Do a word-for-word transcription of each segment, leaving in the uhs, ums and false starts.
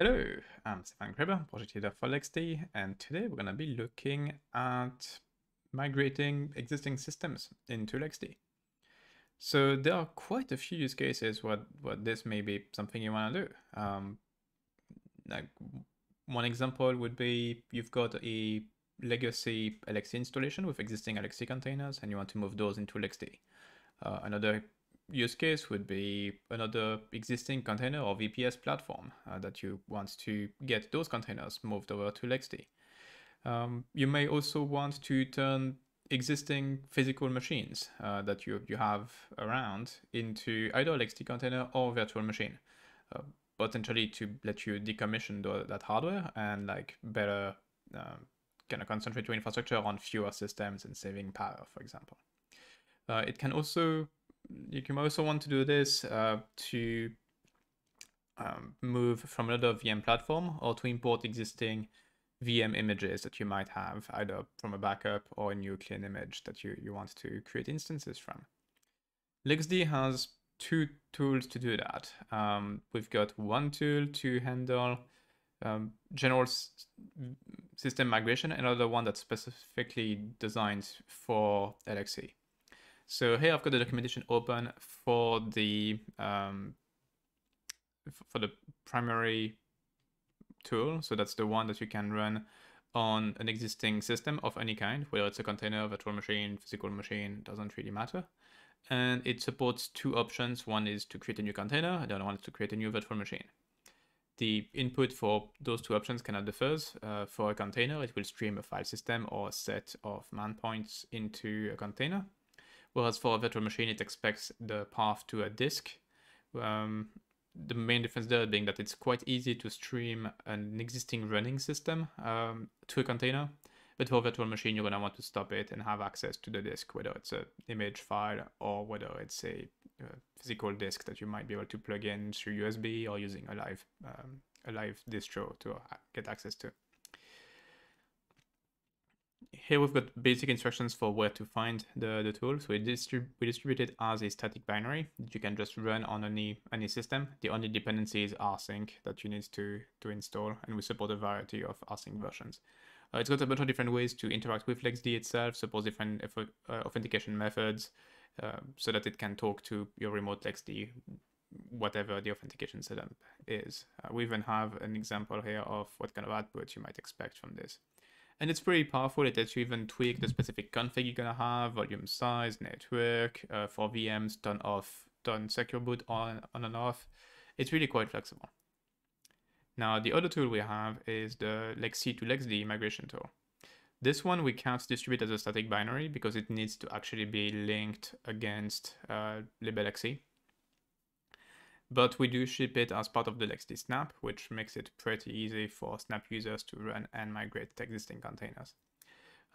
Hello, I'm Stefan Kreber, project leader for L X D, and today we're going to be looking at migrating existing systems into L X D. So there are quite a few use cases where, where this may be something you want to do. Um, like one example would be you've got a legacy L X C installation with existing L X C containers, and you want to move those into L X D. Uh, another use case would be another existing container or V P S platform uh, that you want to get those containers moved over to L X D. Um, you may also want to turn existing physical machines uh, that you, you have around into either L X D container or virtual machine, uh, potentially to let you decommission the, that hardware and like better uh, kind of concentrate your infrastructure on fewer systems and saving power, for example. Uh, it can also You can also want to do this uh, to um, move from another V M platform or to import existing V M images that you might have either from a backup or a new clean image that you, you want to create instances from. L X D has two tools to do that. Um, we've got one tool to handle um, general system migration, another one that's specifically designed for L X C. So here I've got the documentation open for the um, for the primary tool. So that's the one that you can run on an existing system of any kind, whether it's a container, virtual machine, physical machine, doesn't really matter. And it supports two options. One is to create a new container, and the other one is to create a new virtual machine. The input for those two options cannot differ. Uh, for a container, it will stream a file system or a set of man points into a container. Whereas for a virtual machine, it expects the path to a disk. Um, the main difference there being that it's quite easy to stream an existing running system um, to a container, but for a virtual machine, you're going to want to stop it and have access to the disk, whether it's an image file or whether it's a, a physical disk that you might be able to plug in through U S B or using a live, um, a live distro to get access to. Here we've got basic instructions for where to find the, the tool. So we, distrib we distribute it as a static binary that you can just run on any, any system. The only dependencies are rsync that you need to, to install, and we support a variety of rsync versions. Uh, it's got a bunch of different ways to interact with L X D itself, supports different uh, authentication methods uh, so that it can talk to your remote L X D, whatever the authentication setup is. Uh, we even have an example here of what kind of output you might expect from this. And it's pretty powerful. It lets you even tweak the specific config you're going to have, volume size, network, uh, for V Ms, turn off, turn secure boot on, on and off. It's really quite flexible. Now, the other tool we have is the L X C to L X D migration tool. This one we can't distribute as a static binary because it needs to actually be linked against uh, liblxc. But we do ship it as part of the L X D snap, which makes it pretty easy for snap users to run and migrate existing containers.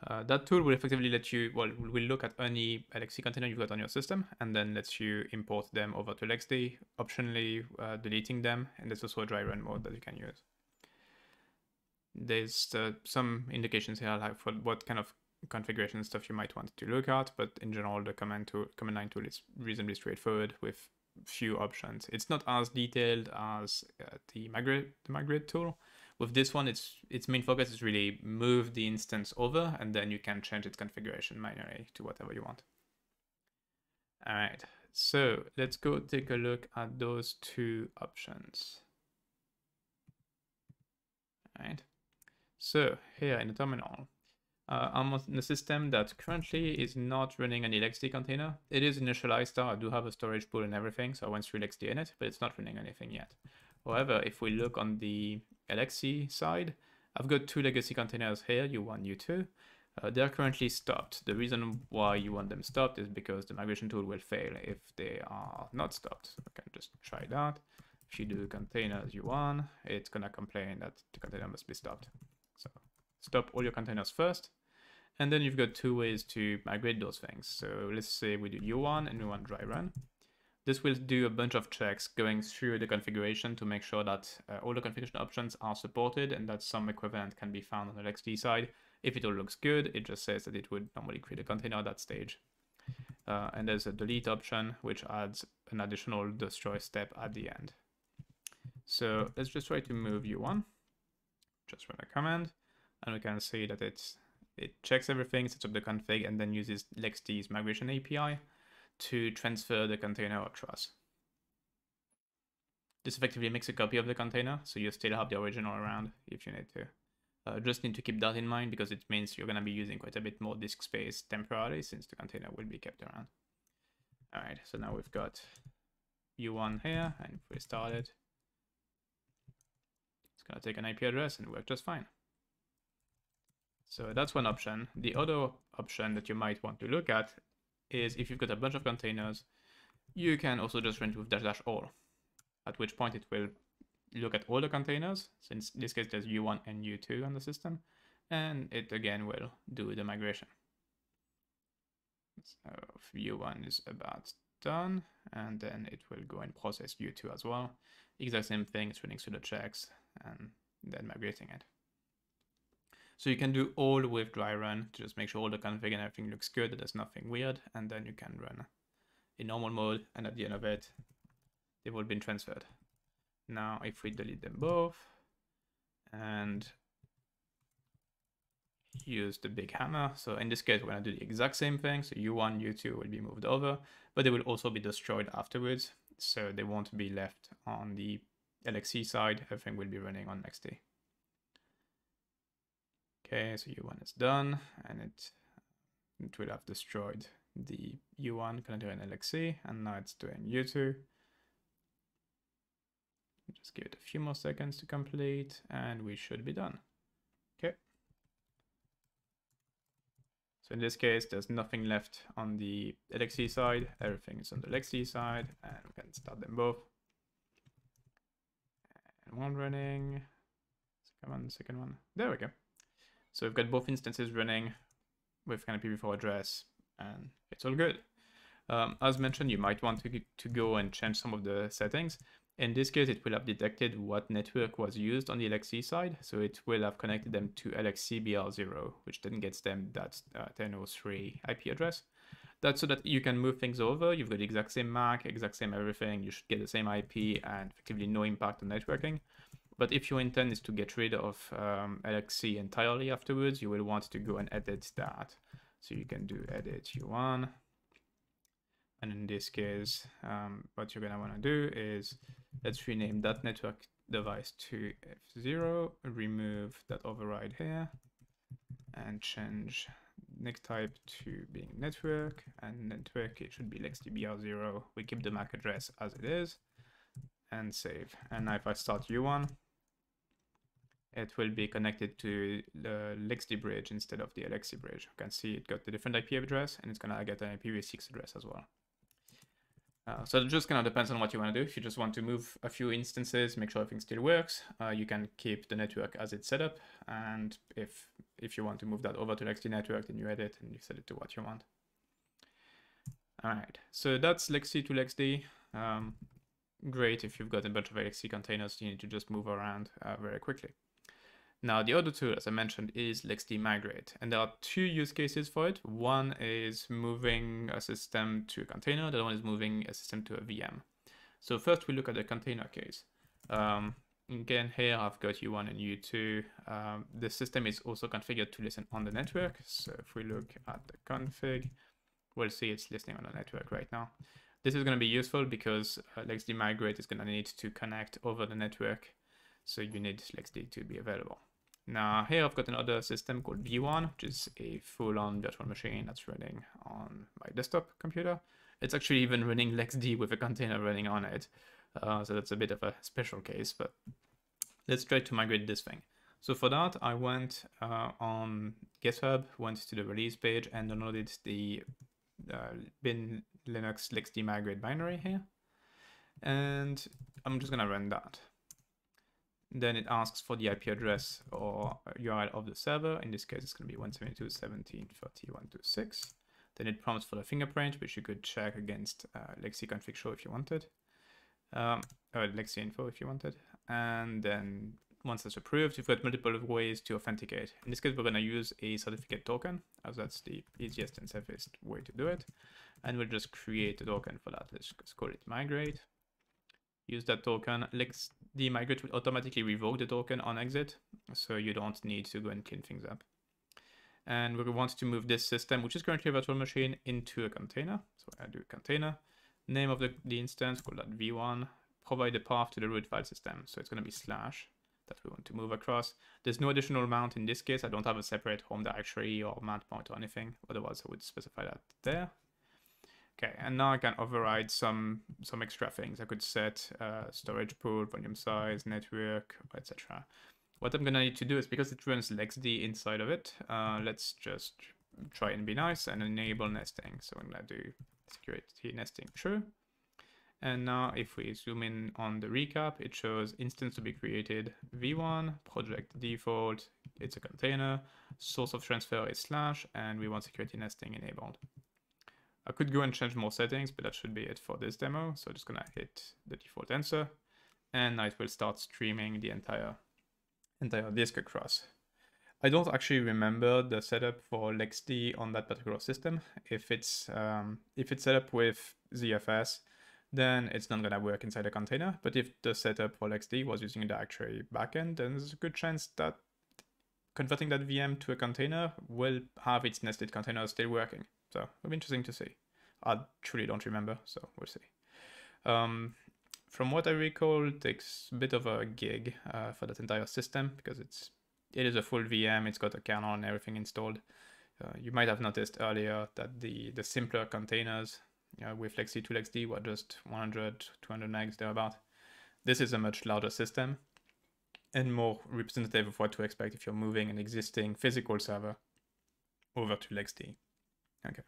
Uh, that tool will effectively let you, well, we'll look at any L X C container you've got on your system, and then lets you import them over to L X D, optionally uh, deleting them, and there's also a dry run mode that you can use. There's uh, some indications here like for what kind of configuration stuff you might want to look at, but in general, the command, tool, command line tool is reasonably straightforward with few options. It's not as detailed as uh, the migrate the migrate tool. With this one, it's its main focus is really move the instance over, and then you can change its configuration manually to whatever you want. All right, so let's go take a look at those two options. All right, so here in the terminal, Uh, I'm on a system that currently is not running any L X D container. It is initialized though. I do have a storage pool and everything, so I went through L X D in it, but it's not running anything yet. However, if we look on the L X C side, I've got two legacy containers here, U one, U two. Uh, they're currently stopped. The reason why you want them stopped is because the migration tool will fail if they are not stopped. So I can just try that. If you do containers U one, it's going to complain that the container must be stopped. So stop all your containers first, and then you've got two ways to migrate those things. So let's say we do U one and we want dry run. This will do a bunch of checks going through the configuration to make sure that uh, all the configuration options are supported and that some equivalent can be found on the L X D side. If it all looks good, it just says that it would normally create a container at that stage. Uh, and there's a delete option, which adds an additional destroy step at the end. So let's just try to move u one, just run a command, and we can see that it's, it checks everything, sets up the config, and then uses L X D's migration A P I to transfer the container or truss. This effectively makes a copy of the container, so you still have the original around if you need to. Uh, just need to keep that in mind, because it means you're going to be using quite a bit more disk space temporarily, since the container will be kept around. All right, so now we've got u one here, and if we start it, it's going to take an I P address and work just fine. So that's one option. The other option that you might want to look at is if you've got a bunch of containers, you can also just run with dash dash all, at which point it will look at all the containers, since in this case there's u one and u two on the system, and it again will do the migration. So u one is about done, and then it will go and process u two as well. Exact same thing, it's running pseudo checks and then migrating it. So you can do all with dry run to just make sure all the config and everything looks good, that there's nothing weird, and then you can run in normal mode, and at the end of it, they've all been transferred. Now, if we delete them both and use the big hammer, so in this case, we're going to do the exact same thing. So u one, u two will be moved over, but they will also be destroyed afterwards, so they won't be left on the L X C side. Everything will be running on L X D. Okay, so u one is done, and it, it will have destroyed the u one connector in L X C, and now it's doing u two. Just give it a few more seconds to complete, and we should be done. Okay. So in this case, there's nothing left on the L X C side. Everything is on the L X D side, and we can start them both. And one running. Come on, the second one. There we go. So we've got both instances running with kind of P V four address, and it's all good. Um, as mentioned, you might want to, to go and change some of the settings. In this case, it will have detected what network was used on the L X C side, so it will have connected them to L X C B R zero, which then gets them that uh, ten oh three I P address. That's so that you can move things over. You've got the exact same M A C, exact same everything. You should get the same I P and effectively no impact on networking. But if your intent is to get rid of um, L X C entirely afterwards, you will want to go and edit that. So you can do edit u one. And in this case, um, what you're going to want to do is let's rename that network device to F zero, remove that override here, and change next type to being network. And network, it should be L X D B R zero. We keep the M A C address as it is, and save. And now if I start u one, it will be connected to the L X D bridge instead of the L X C bridge. You can see it got the different I P address, and it's going to get an I P v six address as well. Uh, so it just kind of depends on what you want to do. If you just want to move a few instances, make sure everything still works, uh, you can keep the network as it's set up. And if if you want to move that over to L X D network, then you edit and you set it to what you want. All right, so that's L X C to L X D. Um, great if you've got a bunch of L X C containers, you need to just move around uh, very quickly. Now, the other tool, as I mentioned, is L X D Migrate, and there are two use cases for it. One is moving a system to a container, the other one is moving a system to a V M. So first we look at the container case. Um, again, here I've got u one and u two. Um, the system is also configured to listen on the network. So if we look at the config, we'll see it's listening on the network right now. This is going to be useful because uh, L X D Migrate is going to need to connect over the network. So you need L X D to be available. Now, here I've got another system called v one, which is a full-on virtual machine that's running on my desktop computer. It's actually even running L X D with a container running on it. Uh, so that's a bit of a special case, but let's try to migrate this thing. So for that, I went uh, on GitHub, went to the release page, and downloaded the uh, bin Linux L X D migrate binary here. And I'm just gonna run that. Then it asks for the I P address or U R L of the server. In this case, it's going to be one seventy-two dot seventeen dot thirty dot one twenty-six. Then it prompts for the fingerprint, which you could check against uh, L X C config show if you wanted, um, or L X C info if you wanted. And then once that's approved, you've got multiple ways to authenticate. In this case, we're going to use a certificate token, as that's the easiest and safest way to do it. And we'll just create a token for that. Let's call it migrate. Use that token. Let's the migrate will automatically revoke the token on exit, so you don't need to go and clean things up. And we want to move this system, which is currently a virtual machine, into a container. So I do container, name of the, the instance, call that v one, provide the path to the root file system. So it's going to be slash that we want to move across. There's no additional mount in this case. I don't have a separate home directory or mount point or anything. Otherwise, I would specify that there. Okay, and now I can override some some extra things. I could set uh, storage pool, volume size, network, et cetera. What I'm gonna need to do is, because it runs L X D inside of it, uh, let's just try and be nice and enable nesting. So I'm gonna do security nesting true. And now if we zoom in on the recap, it shows instance to be created v one, project default, it's a container, source of transfer is slash, and we want security nesting enabled. I could go and change more settings, but that should be it for this demo. So I'm just gonna hit the default answer, and now it will start streaming the entire entire disk across. I don't actually remember the setup for L X D on that particular system. If it's um, if it's set up with Z F S, then it's not gonna work inside a container. But if the setup for L X D was using a directory backend, then there's a good chance that converting that V M to a container will have its nested container still working. So it'll be interesting to see. I truly don't remember, so we'll see. Um, from what I recall, it takes a bit of a gig uh, for that entire system, because it's it is a full V M. It's got a kernel and everything installed. Uh, you might have noticed earlier that the the simpler containers uh, with L X C to L X D were just one hundred, two hundred megs thereabout. This is a much larger system and more representative of what to expect if you're moving an existing physical server over to L X D. Okay.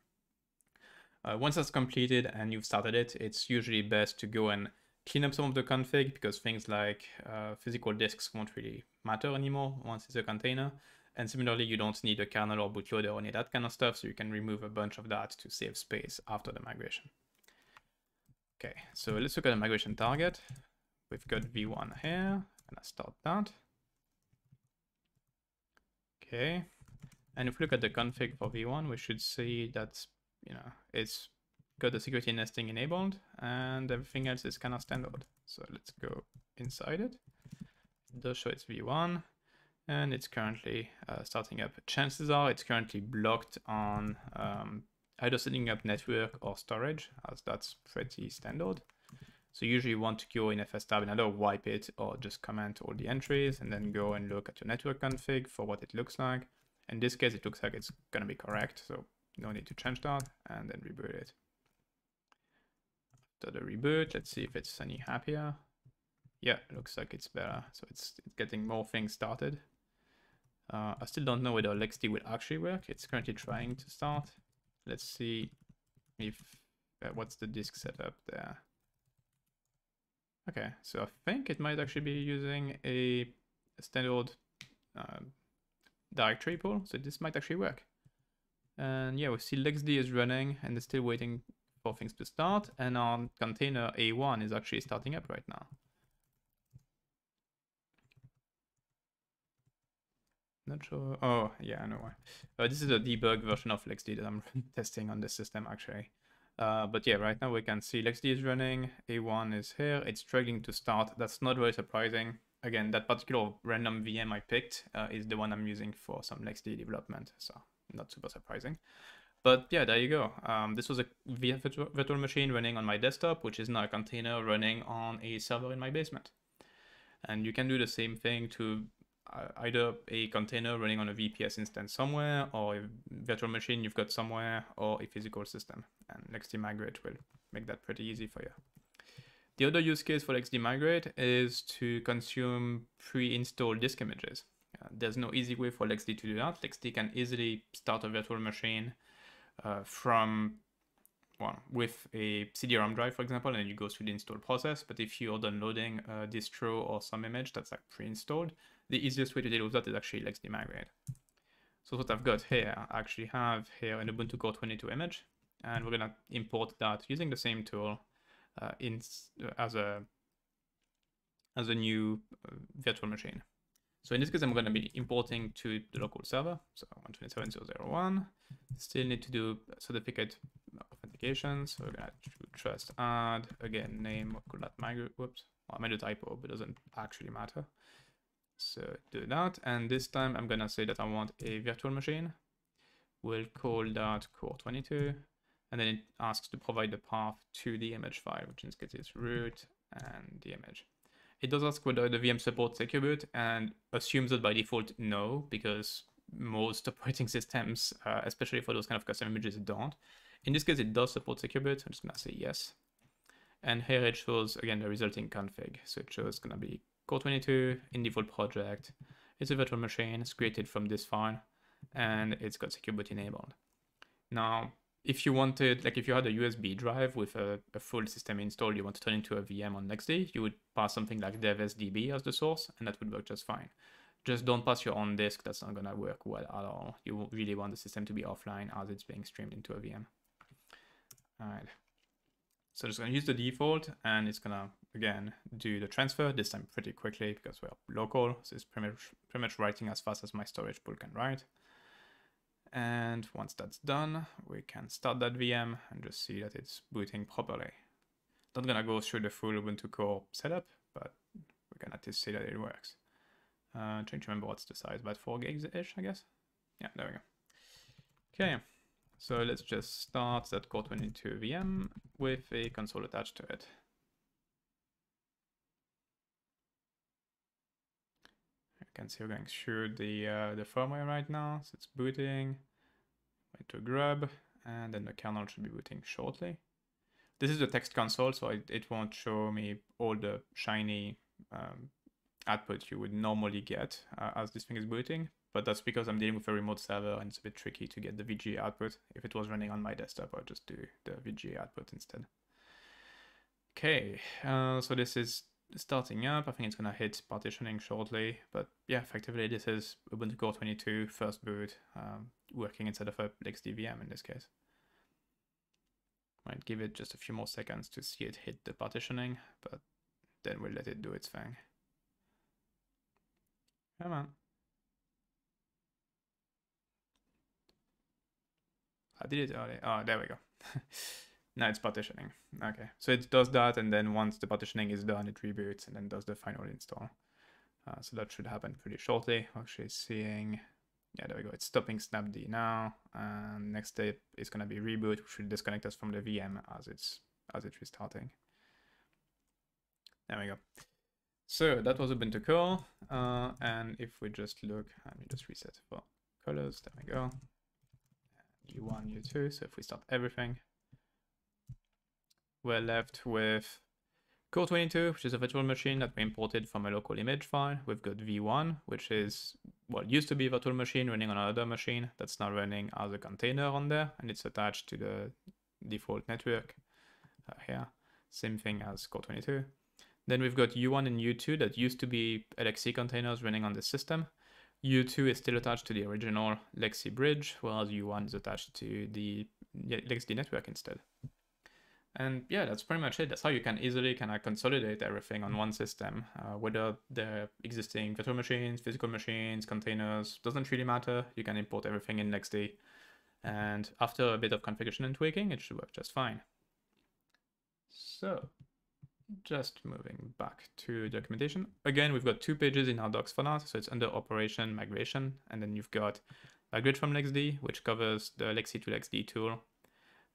Uh, once that's completed and you've started it, it's usually best to go and clean up some of the config, because things like uh, physical disks won't really matter anymore once it's a container. And similarly, you don't need a kernel or bootloader or any of that kind of stuff, so you can remove a bunch of that to save space after the migration. Okay, so let's look at the migration target. We've got v one here, and I start that. Okay. And if we look at the config for v one, we should see that, you know, it's got the security nesting enabled and everything else is kind of standard. So let's go inside it. It does show it's v one and it's currently uh, starting up. Chances are it's currently blocked on um, either setting up network or storage, as that's pretty standard. So usually you want to go in F S tab and either wipe it or just comment all the entries and then go and look at your network config for what it looks like. In this case, it looks like it's going to be correct, so no need to change that, and then reboot it. After the reboot, let's see if it's any happier. Yeah, it looks like it's better, so it's, it's getting more things started. Uh, I still don't know whether L X D will actually work. It's currently trying to start. Let's see if uh, what's the disk setup there. Okay, so I think it might actually be using a standard Uh, directory pool, so this might actually work. And yeah, we see L X D is running and they're still waiting for things to start, and our container A one is actually starting up right now. Not sure. Oh yeah, I know why. Uh, this is a debug version of L X D that I'm testing on this system actually. Uh, but yeah, right now we can see L X D is running, A one is here, it's struggling to start. That's not very surprising. Again, that particular random V M I picked uh, is the one I'm using for some L X D development, so not super surprising. But yeah, there you go. Um, this was a V M virtual machine running on my desktop, which is now a container running on a server in my basement. And you can do the same thing to uh, either a container running on a V P S instance somewhere, or a virtual machine you've got somewhere, or a physical system. And L X D Migrate will make that pretty easy for you. The other use case for L X D Migrate is to consume pre-installed disk images. Uh, there's no easy way for L X D to do that. L X D can easily start a virtual machine uh, from, well, with a C D ROM drive, for example, and you go through the install process. But if you're downloading a distro or some image that's like pre-installed, the easiest way to deal with that is actually L X D Migrate. So what I've got here, I actually have here an Ubuntu Core twenty-two image, and we're gonna import that using the same tool. Uh, in uh, as a as a new uh, virtual machine. So in this case, I'm going to be importing to the local server. So one twenty-seven dot zero dot zero dot one. Still need to do certificate authentication. So we're going to just add, again, name of that migrate. Whoops, well, I made a typo, but it doesn't actually matter. So do that, and this time I'm gonna say that I want a virtual machine. We'll call that core twenty-two, and then it asks to provide the path to the image file, which in this case is root and the image. It does ask whether the V M supports secure boot, and assumes that by default, no, because most operating systems, uh, especially for those kind of custom images, don't. In this case, it does support secure boot, so I'm just gonna say yes. And here it shows, again, the resulting config. So it shows gonna be core twenty-two in default project. It's a virtual machine, it's created from this file, and it's got secure boot enabled. Now, if you wanted, like if you had a U S B drive with a, a full system installed, you want to turn into a V M on L X D, you would pass something like dev S D B as the source, and that would work just fine. Just don't pass your own disk, that's not gonna work well at all. You really want the system to be offline as it's being streamed into a V M. All right, so I'm just gonna use the default, and it's gonna, again, do the transfer, this time pretty quickly because we're local, so it's pretty much, pretty much writing as fast as my storage pool can write. And once that's done, we can start that V M and just see that it's booting properly. Not gonna go through the full Ubuntu Core setup, but we can at least see that it works. Uh, trying to remember what's the size, about four gigs-ish, I guess. Yeah, there we go. Okay, so let's just start that core twenty-two V M with a console attached to it. Can see we're going through the uh, the firmware right now, so it's booting. Wait to grub, and then the kernel should be booting shortly. This is the text console, so it, it won't show me all the shiny um, output you would normally get uh, as this thing is booting, but that's because I'm dealing with a remote server and it's a bit tricky to get the V G A output. If it was running on my desktop, I'll just do the V G A output instead. Okay, uh, so this is starting up. I think it's gonna hit partitioning shortly, but yeah, effectively this is Ubuntu core twenty-two first boot um, working instead of a L X D V M in this case. Might give it just a few more seconds to see it hit the partitioning, but then we'll let it do its thing. Come on. I did it early. Oh, there we go. Now it's partitioning. Okay, so it does that, and then once the partitioning is done, it reboots and then does the final install. Uh, so that should happen pretty shortly. Actually seeing, yeah, there we go. It's stopping snapd now, and next step is gonna be reboot, which will disconnect us from the V M as it's as it's restarting. There we go. So that was Ubuntu Core, uh, and if we just look, let me just reset for colors. There we go. U one, U two. So if we start everything, we're left with core twenty-two, which is a virtual machine that we imported from a local image file. We've got V one, which is what used to be a virtual machine running on another machine that's now running as a container on there, and it's attached to the default network uh, here. Same thing as core twenty-two. Then we've got U one and U two that used to be L X C containers running on the system. U two is still attached to the original L X C bridge, whereas U one is attached to the L X D network instead. And yeah, that's pretty much it. That's how you can easily kind of consolidate everything on one system, uh, whether they're existing virtual machines, physical machines, containers, doesn't really matter. You can import everything in L X D. And after a bit of configuration and tweaking, it should work just fine. So just moving back to documentation. Again, we've got two pages in our docs for now. So it's under operation, migration, and then you've got migrate from L X D, which covers the L X C to L X D tool.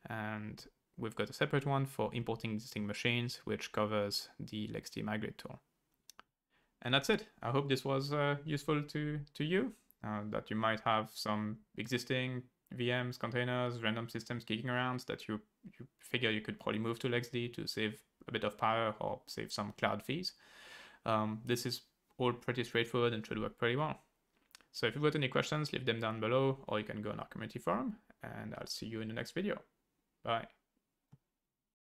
And we've got a separate one for importing existing machines, which covers the L X D Migrate tool. And that's it. I hope this was uh, useful to, to you, uh, that you might have some existing V Ms, containers, random systems kicking around that you, you figure you could probably move to L X D to save a bit of power or save some cloud fees. Um, this is all pretty straightforward and should work pretty well. So if you've got any questions, leave them down below, or you can go on our community forum, and I'll see you in the next video. Bye.